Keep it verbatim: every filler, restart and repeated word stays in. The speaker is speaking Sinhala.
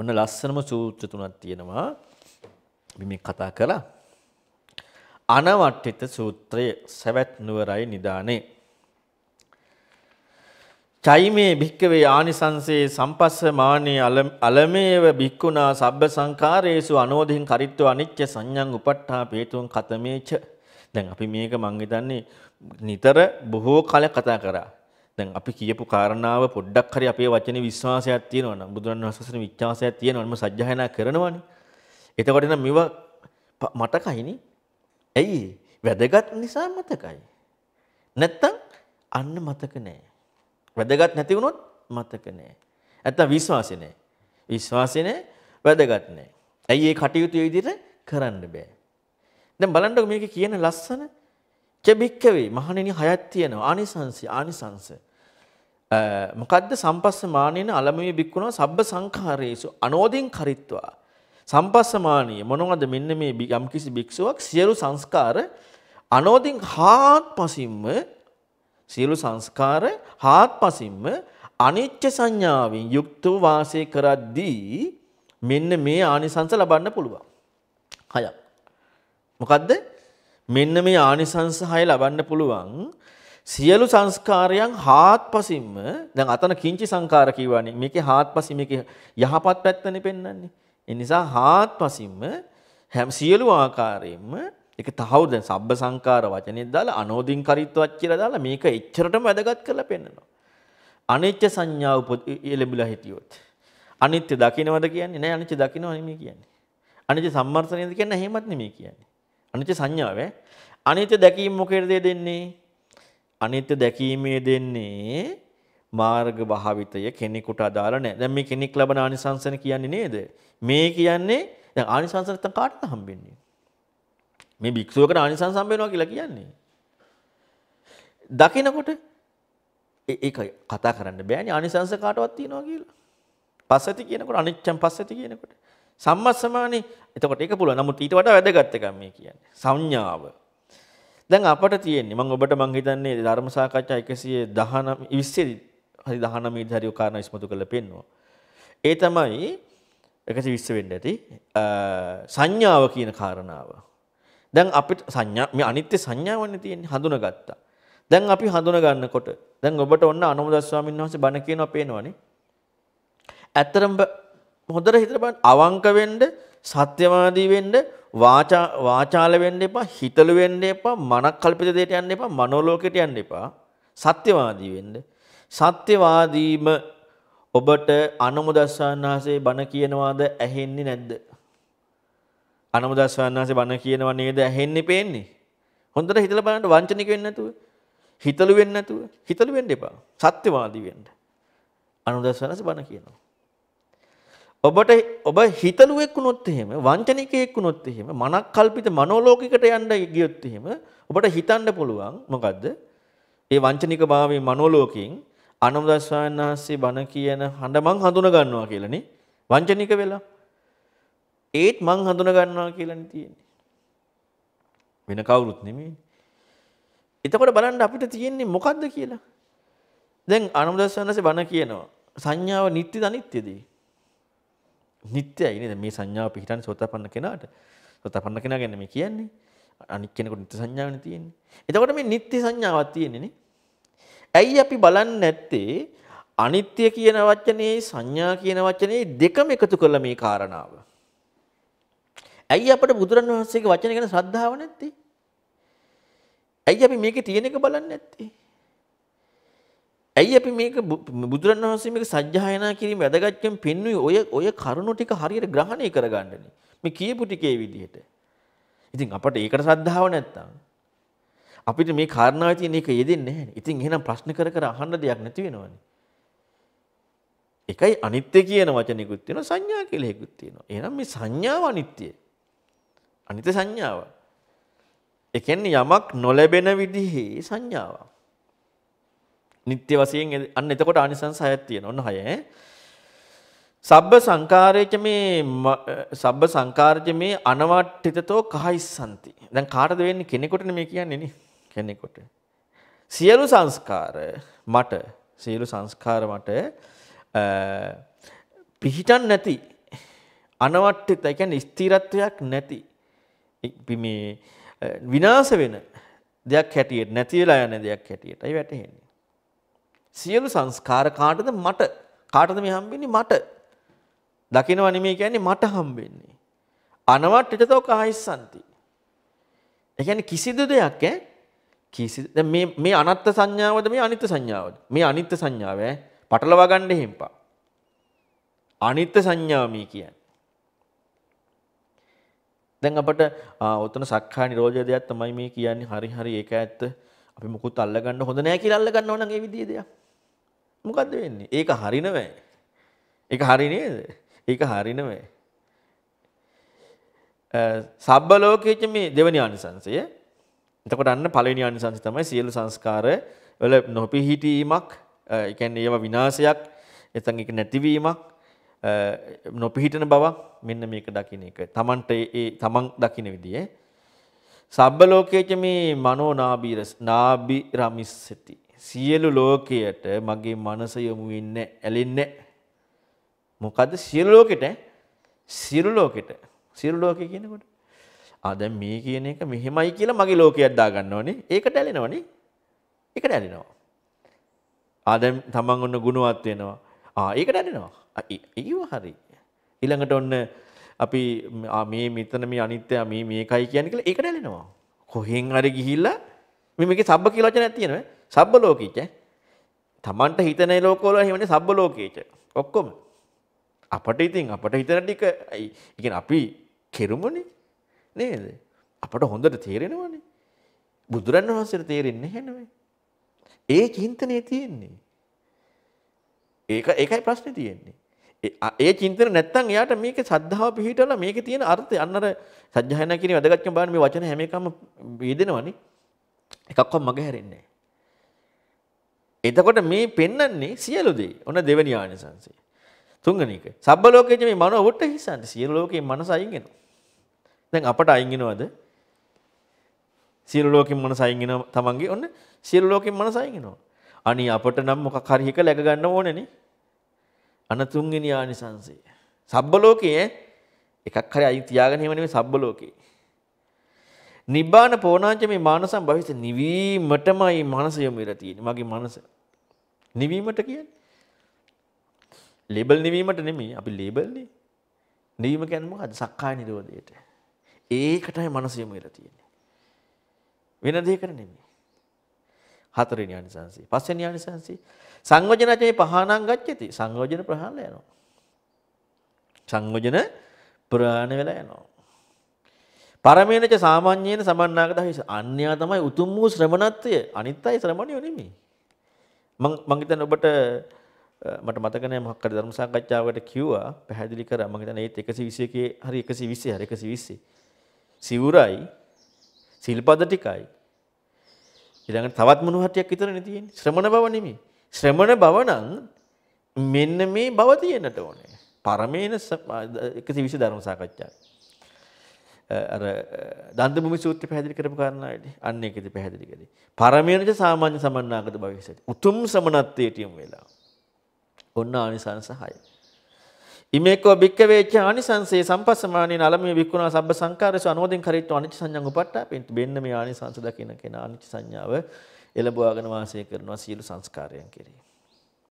ඔන්න ලස්සනම සූත්‍ර තුනක් තියෙනවා. අපි මේ කතා කළා. අනවට්ඨිත සූත්‍රය සවැත් නුවරයි නිදානේ. චෛමේ භික්කවේ ආනිසංසේ සම්පස්සමානේ අලමේව භික්ඛුනා සබ්බ සංඛාරේසු අනෝධින් කරිත්ව අනිච්ච සංඤං උපට්ඨා හේතුන් කතමේච. දැන් අපි මේක මං හිතන්නේ නිතර බොහෝ කල කතා කරා. දැන් අපි කියපු කාරණාව පොඩ්ඩක් හරි අපේ වචනේ විශ්වාසයක් තියෙනවා නම් බුදුරණන් වහන්සේගේ විශ්වාසයක් තියෙනවා නම් සජ්ජායනා කරනවානේ. එතකොට නම් මෙව මතකයිනේ. ඇයි? වැදගත් නිසා මතකයි. නැත්තම් අන්න මතක නෑ. වැදගත් නැති වුණොත් මතක නෑ. නැත්තම් විශ්වාසෙ නෑ. විශ්වාසෙ නෑ වැදගත් නෑ. ඇයි ඒ කටයුතු ඒ විදිහට කරන්න බෑ. දැන් බලන්නකො මේකේ කියන ලස්සන චබික්කවේ මහණෙනි හයක් තියෙනවා. ආනිසංස ආනිසංස මොකද්ද? සම්පස්සමානේන අලමයේ බික්කුණා සබ්බ සංඛාරේසු අනෝදින් කරිත්වා. සම්පස්සමානීය මොනවද? මෙන්න මේ යම්කිසි භික්ෂුවක් සියලු සංස්කාර අනෝදින් හාත්පසින්ම සියලු සංස්කාර හාත්පසින්ම අනිච්ච සංඥාවෙන් යුක්තව වාසය කරද්දී මෙන්න මේ ආනිසංස ලබන්න පුළුවන්. හයක්. මොකද්ද? මෙන්න මේ ආනිසංස හය ලබන්න පුළුවන් සියලු සංස්කාරයන් හාත්පසින්ම. දැන් අතන කිංචි සංකාර කියවනේ. මේකේ හාත්පසින් මේකේ යහපත් පැත්තනේ පෙන්වන්නේ. ඒ නිසා හාත්පසින්ම හැම සියලු ආකාරයෙන්ම ඒක තහවුරු. දැන් සබ්බ සංකාර වචනේ දාලා අනෝදින් කරිත්වත් කියලා දාලා මේක එච්චරටම වැදගත් කරලා පෙන්නනවා. අනිත්‍ය සංඥාව ලැබිලා හිටියොත් අනිත්‍ය දකින්නවද කියන්නේ? නෑ, අනිත්‍ය දකින්නවා නෙමෙයි කියන්නේ. අනිත්‍ය සම්මර්ෂණයද කියන්නේ? එහෙමත් නෙමෙයි කියන්නේ. අනිත්‍ය සංඥාව ඈ. අනිත්‍ය දැකීම මොකේද දෙන්නේ? අනිත්‍ය දැකීමේ දෙන්නේ මාර්ග භාවිතය කෙනෙකුට අදාළ නෑ. දැන් මේ කෙනෙක් ලබන ආනිසංසන කියන්නේ නේද? මේ කියන්නේ දැන් ආනිසංස නැත්තම් කාටද හම්බෙන්නේ? මේ භික්ෂුවකට ආනිසංස හම්බ වෙනවා කියලා කියන්නේ. දකිනකොට ඒක කතා කරන්න බෑනේ ආනිසංස කාටවත් තියනවා කියලා. පස්සති කියනකොට අනිච්චම් පස්සති කියනකොට සම්මස්සමානේ. එතකොට ඒක පුළුවන්. නමුත් ඊට වඩා වැදගත් එකක් මේ කියන්නේ සංඥාව. දැන් අපට තියෙන්නේ මම ඔබට මම හිතන්නේ ධර්ම සාකච්ඡා එකසිය දහනව විස්සේ හරි දහනව මේ ධාරියෝ කාරණා ඉස්මතු කරලා පෙන්නවා. ඒ තමයි එකසිය විස්ස වෙන්න ඇති සංඥාව කියන කාරණාව. දැන් අපිට සංඥා මේ අනිත්‍ය සංඥාවන්නේ තියෙන්නේ හඳුනාගත්තා. දැන් අපි හඳුනා ගන්නකොට දැන් ඔබට ඔන්න අනුමද ස්වාමීන් වහන්සේ බණ කියනවා පේනවනේ. ඇත්තරම හොඳට හිතලා බලන්න. අවංක වෙන්න, සත්‍යවාදී වෙන්න, වාචා වාචාල වෙන්න එපා, හිතළු වෙන්න එපා, මනක්කල්පිත දෙයට යන්න එපා, මනෝලෝකයට යන්න එපා. සත්‍යවාදී වෙන්න. සත්‍යවාදීම ඔබට අනුමද ස්වාමීන් වහන්සේ බණ කියනවාද ඇහෙන්නේ නැද්ද? අනුමද ස්වාමීන් වහන්සේ බණ කියනවා නේද ඇහෙන්නේ පේන්නේ? හොඳට හිතලා බලන්න. වංචනික වෙන්නේ නැතුව, හිතළු වෙන්නේ නැතුව. හිතළු වෙන්න එපා. සත්‍යවාදී වෙන්න. අනුමද ස්වාමීන් වහන්සේ බණ කියනවා. ඔබට ඔබ හිතළුවෙක් වුණොත් එහෙම, වංචනිකයෙක් වුණොත් එහෙම, මනක්කල්පිත මනෝලෝකයකට යන්න ගියොත් එහෙම ඔබට හිතන්න පුළුවන් මොකද්ද? ඒ වංචනිකභාවයේ මනෝලෝකයෙන් අනුමද ස්වාමීන් වහන්සේ බණ කියන හඬ මං හඳුනා ගන්නවා කියලානේ. වංචනික වෙලා ඒත් මං හඳුනා ගන්නවා කියලානේ තියෙන්නේ. වෙන කවුරුත් නෙමෙයි. එතකොට බලන්න අපිට තියෙන්නේ මොකද්ද කියලා. දැන් අනුමද ස්වාමීන් බණ කියනවා. සංඥාව නිට්ටිද අනිත්‍යද? නිට්ටයයි නේද? මේ සංඥාව පිටින් සෝතපන්න කෙනාට. සෝතපන්න කෙනා ගැන මේ කියන්නේ. අනිත් කෙනෙකුට නිට්ට සංඥාවනේ තියෙන්නේ. එතකොට මේ නිට්ටි සංඥාවක් තියෙන්නේ. ඇයි අපි බලන්නේ නැත්තේ අනිත්‍ය කියන වචනේ සංඥා කියන වචනේ දෙකම එකතු කරලා මේ කාරණාව? ඇයි අපිට බුදුරන් වහන්සේගේ වචන ගැන ශ්‍රද්ධාව නැත්තේ? ඇයි අපි මේකේ තියෙන එක බලන්නේ නැත්තේ? ඇයි අපි මේක බුදුරන් වහන්සේ මේක සජ්ජායනා කිරීම වැදගත්කම් පෙන්වුවේ ඔය ඔය කරුණු ටික හරියට ග්‍රහණය කරගන්නනේ. මේ කියපු ටිකේ විදිහට. ඉතින් අපට ඒකට ශ්‍රද්ධාව නැත්තම් අපිට මේ කාරණාවේ තියෙන එක යෙදෙන්නේ නැහැනේ. ඉතින් එහෙනම් ප්‍රශ්න කර කර අහන්න දෙයක් නැති වෙනවනේ. එකයි අනිත්‍ය කියන වචනෙකුත් තියෙනවා, සංඥා කියලා එකකුත් තියෙනවා. එහෙනම් මේ සංඥාව අනිත්‍යයි. අනිත්‍ය සංඥාව. ඒ කියන්නේ යමක් නොලැබෙන විදිහේ සංඥාවක්. නිට්ටය වශයෙන් අන්න එතකොට ආනිසංස හයක් තියෙනවා. ඔන්න හය ඈ. සබ්බ සංකාරේච මේ සබ්බ සංකාරජ මේ අනවට්ඨිතතෝ කහයිසන්ති. දැන් කාටද වෙන්නේ? කෙනෙකුට නෙමෙයි කියන්නේ නේ. කෙනෙකුට. සියලු සංස්කාර මට, සියලු සංස්කාර මට පිහිටන් නැති අනවට්ටිත ඒ කියන්නේ ස්ථිරත්වයක් නැති මේ විනාශ වෙන දෙයක් හැටියට නැති වෙලා යන දෙයක් හැටියටයි වැටහෙන්නේ. සියලු සංස්කාර කාටද? මට. කාටද මේ හම්බෙන්නේ? මට. දකිනවා නෙමෙයි කියන්නේ මට හම්බෙන්නේ. අනවට්ටිතෝ කායස්සන්ති. ඒ කියන්නේ කිසිදු දෙයක් ඈ කිසි දැන් මේ මේ අනත්ත් සංඥාවද මේ අනිත්‍ය සංඥාවද? මේ අනිත්‍ය සංඥාව ඈ පටලවා ගන්න හිම්පා. අනිත්‍ය සංඥාව මේ කියන්නේ. දැන් අපිට ඔතන සක්කාය නිරෝධය දෙයක් තමයි මේ කියන්නේ. හරි හරි ඒක ඇත්ත. අපි මොකුත් අල්ල ගන්න හොඳ නැහැ කියලා අල්ල ගන්නව නම් ඒ විදිහේ දෙයක්. මොකද්ද වෙන්නේ? ඒක හරි නෑ. ඒක හරි නේද? ඒක හරි නෑ. සබ්බ ලෝකයේ මේ දෙවෙනි ආනිසංසය. එතකොට අන්න පළවෙනි ආනිසංසය තමයි සියලු සංස්කාර වල නොපිහිටීමක්, ඒ කියන්නේ ඒවා විනාශයක්, නැත්නම් ඒක නැතිවීමක්, නොපිහිටන බවක් මෙන්න මේක දකින්න එක. Tamanට ඒ Taman දකින්න විදිය. සබ්බ ලෝකයේච මේ මනෝ නාබීර නාබි රමිස්සති. සියලු ලෝකයට මගේ මනස යොමු වෙන්නේ ඇලෙන්නේ. මොකද සියලු ලෝකෙට සියලු ලෝකෙට සියලු ලෝකේ කියනකොට ආ දැන් මේ කියන එක මෙහෙමයි කියලා මගේ ලෝකයක් දාගන්නවනේ. ඒකට ඇලෙනවනේ. ඒකට ඇලෙනවා. ආ දැන් Taman ඔන්න ගුණවත් වෙනවා. ආ ඒකට ඇලෙනවා. ඒව හරි. ඊළඟට ඔන්න අපි මේ මෙතන මේ අනිත්‍ය මේ මේකයි කියන්නේ කියලා ඒකට ඇලෙනවා. කොහෙන් හරි ගිහිල්ලා මේ මේකේ සබ්බ කියලා වචනයක් තියෙනවා. සබ්බ ලෝකීච. Tamanට හිතන ලෝකවල එහෙමනේ සබ්බ ලෝකීච. ඔක්කොම. අපට ඉතින් අපට හිතන ටික අපි කෙරුමුනේ නේද? අපට හොඳට තේරෙනවනේ. බුදුරණවහන්සේට තේරෙන්නේ නැහැ නෙමෙයි. ඒ චින්තනේ තියෙන්නේ. ඒක ඒකයි ප්‍රශ්නේ තියෙන්නේ. ඒ චින්තන නැත්තම් එයාට මේකේ ශ්‍රද්ධාව පිහිටලා මේකේ තියෙන අර්ථය අන්න අර සත්‍යයනා කියන වැදගත්කම බලන්න මේ වචන හැම එකම වේදෙනවනේ. එකක්වත් මග හැරෙන්නේ නැහැ. එතකොට මේ පෙන්වන්නේ සියලු දේ. ඔන්න දෙවෙනි ආනිසංසය. තුන්වෙනි එක. සබ්බ ලෝකයේ මේ මනෝ වොට්ට හිසන්නේ සියලු ලෝකයේ මනස අයින් වෙනවා. දැන් අපට අයින් වෙනවද? සියලු ලෝකයේ මනස අයින් වෙනවා තමන්ගේ. ඔන්න සියලු ලෝකයේ මනස අයින් වෙනවා. අනේ අපට නම් මොකක් හරි එක ලැබ ගන්න ඕනේනේ. අන තුන්වෙනි ආනිසංසය. සබ්බ ලෝකයේ එකක් හරි අයින් තියාගෙන හිම නෙමෙයි සබ්බ ලෝකේ. නිබ්බාන පෝණාච මේ මානසම් භවිත නිවීමටමයි මනස යොමු වෙලා තියෙන්නේ. මගේ මනස. නිවීමට කියන්නේ. ලේබල් නිවීමට නෙමෙයි. අපි ලේබල් නේ. නිවීම කියන්නේ මොකද්ද? සක්කාය නිරෝධයට. ඒකටයි මනස යොමු වෙලා තියෙන්නේ. වෙන දෙයකට නෙමෙයි. හතරවෙනි ආනිසංසය. පස්වෙනි ආනිසංසය. සංයෝජනචේ පහණං ගච්ඡති. සංයෝජන ප්‍රහාණය යනවා. සංයෝජන ප්‍රහාණය වෙලා යනවා. පරමේනච සාමාන්‍යේන සමන්නාගත හිස. අන්‍යා තමයි උතුම් වූ ශ්‍රමණත්වය. අනිත් අය ශ්‍රමණියෝ නෙමෙයි. මම මම හිතන්නේ ඔබට මට මතක නැහැ මොකක් හරි ධර්ම සාකච්ඡාවකට කිව්වා පැහැදිලි කරා. මම හිතන්නේ ඒත් එකසිය විසියක හරි එකසිය විස්ස හරි එකසිය විස්ස. සිවුරයි සිල්පද ටිකයි ඊළඟට තවත් මොන හටියක් විතරනේ තියෙන්නේ. ශ්‍රමණ බව නෙමෙයි. ශ්‍රමණ බව නම් මෙන්න මේ බව තියෙන්නට ඕනේ. පරමේන එකසිය විස්ස ධර්ම සාකච්ඡාව. අර දන්දභූමි සූත්‍රය පැහැදිලි කරපු කාරණාවේදී අන්න ඒකදී පැහැදිලි කරේ. පරමේනච සාමාන්‍ය සමන්නාගත භවිෂ්‍යති. උතුම් ශ්‍රමණත්වයට යොමු වෙලා. ඔන්න ආනිසංස හය. ඉමේකෝ භික්කවේච ආනිසංසේ සම්පස්සමානේන අලමේ වික්කුණා සබ්බ සංකාරේසු අනෝදෙන් කරීත්ව අනිච්ච සංඥං උපට්ඨාපෙන්තු. මෙන්න මේ ආනිසංස දකින කෙනා අනිච්ච සංඥාව එළඹවාගෙන වාසය කරනවා සියලු සංස්කාරයන් කෙරෙහි.